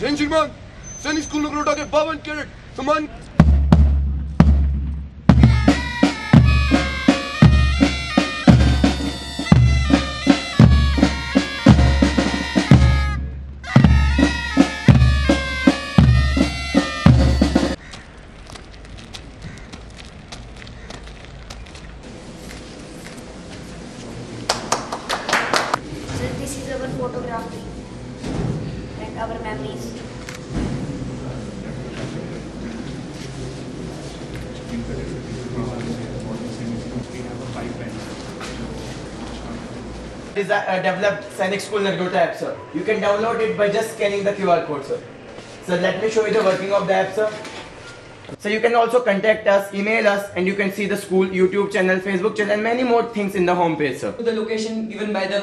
जय श्रीमान, सैनिक स्कूल नगरोटा के 52 कैडेट सम्मान। Developed Sainik School Nagrota app, sir. You can download it by just scanning the QR code, sir. So let me show you the working of the app, sir. So you can also contact us, email us, and you can see the school YouTube channel, Facebook channel, and many more things in the homepage, sir. The location given by the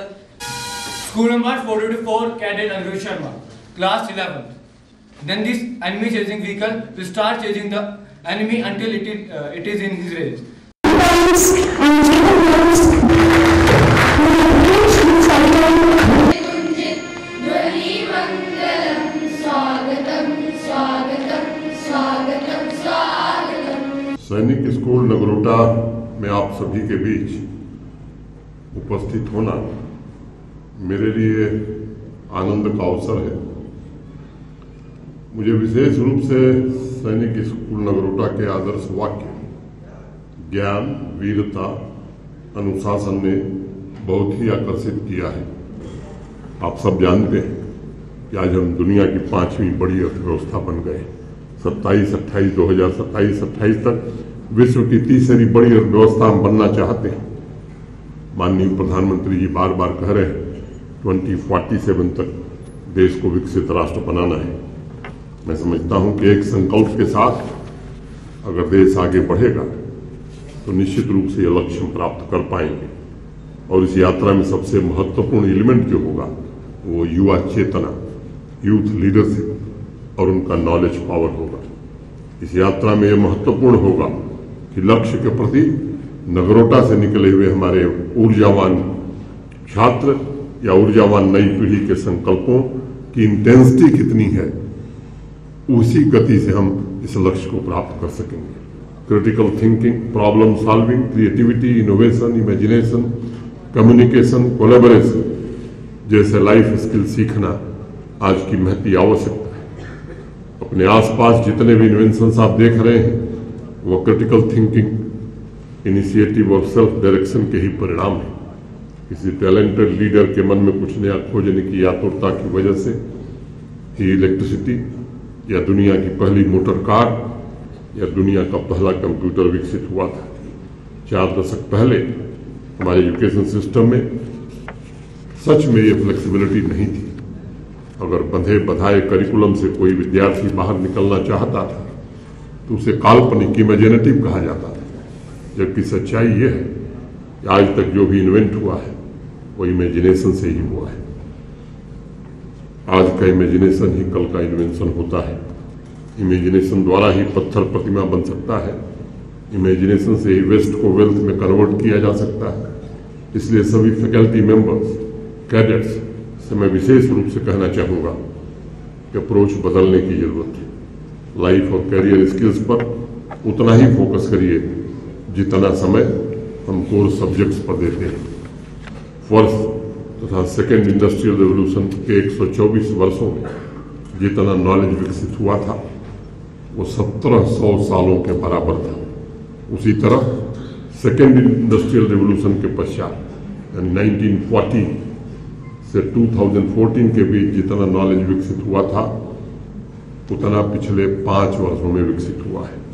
school number 424, Cadet Anurag Sharma, class 11. Then this enemy chasing vehicle will start chasing the enemy until it is in his range. सैनिक school Nagrota में आप सभी के बीच उपस्थित होना मेरे लिए आनंद का अवसर है। मुझे विशेष रूप से सैनिक स्कूल नगरोटा के आदर्श वाक्य ज्ञान, वीरता, अनुशासन ने बहुत ही आकर्षित किया है। आप सब जानते हैं कि आज हम दुनिया की 5वीं बड़ी अर्थव्यवस्था बन गए। 2027 तक विश्व की 3री बड़ी अर्थव्यवस्था हम बनना चाहते हैं। माननीय प्रधानमंत्री जी बार बार कह रहे हैं 2047 तक देश को विकसित राष्ट्र बनाना है। मैं समझता हूं कि एक संकल्प के साथ अगर देश आगे बढ़ेगा तो निश्चित रूप से ये लक्ष्य प्राप्त कर पाएंगे। और इस यात्रा में सबसे महत्वपूर्ण एलिमेंट जो होगा वो युवा चेतना, यूथ लीडरशिप और उनका नॉलेज पावर होगा। इस यात्रा में यह महत्वपूर्ण होगा कि लक्ष्य के प्रति नगरोटा से निकले हुए हमारे ऊर्जावान छात्र या ऊर्जावान नई पीढ़ी के संकल्पों की इंटेंसिटी कितनी है, उसी गति से हम इस लक्ष्य को प्राप्त कर सकेंगे। Critical thinking, problem solving, creativity, innovation, imagination, communication, collaboration जैसे लाइफ स्किल सीखना आज की महती आवश्यकता है। अपने आसपास जितने भी इन्वेंशंस आप देख रहे हैं वह क्रिटिकल थिंकिंग, इनिशिएटिव और सेल्फ डायरेक्शन के ही परिणाम है। किसी टैलेंटेड लीडर के मन में कुछ नया खोजने की आतुरता की वजह से ही इलेक्ट्रिसिटी या दुनिया की पहली मोटर कार या दुनिया का पहला कंप्यूटर विकसित हुआ था। 4 दशक पहले हमारे एजुकेशन सिस्टम में सच में ये फ्लेक्सिबिलिटी नहीं थी। अगर बंधे बधाए करिकुलम से कोई विद्यार्थी बाहर निकलना चाहता था तो उसे काल्पनिक, इमेजिनेटिव कहा जाता था। जबकि सच्चाई ये है कि आज तक जो भी इन्वेंट हुआ है वो इमेजिनेशन से ही हुआ है। आज का इमेजिनेशन ही कल का इन्वेंशन होता है। इमेजिनेशन द्वारा ही पत्थर प्रतिमा बन सकता है। इमेजिनेशन से ही वेस्ट को वेल्थ में कन्वर्ट किया जा सकता है। इसलिए सभी फैकल्टी मेंबर्स, कैडेट्स से मैं विशेष रूप से कहना चाहूँगा कि अप्रोच बदलने की जरूरत है। लाइफ और करियर स्किल्स पर उतना ही फोकस करिए जितना समय हम कोर सब्जेक्ट्स पर देते हैं। फर्स्ट तथा सेकेंड इंडस्ट्रियल रेवोल्यूशन के 124 वर्षों में जितना नॉलेज विकसित हुआ था वो 1700 सालों के बराबर था। उसी तरह सेकेंड इंडस्ट्रियल रेवोल्यूशन के पश्चात 1940 से 2014 के बीच जितना नॉलेज विकसित हुआ था उतना पिछले 5 वर्षों में विकसित हुआ है।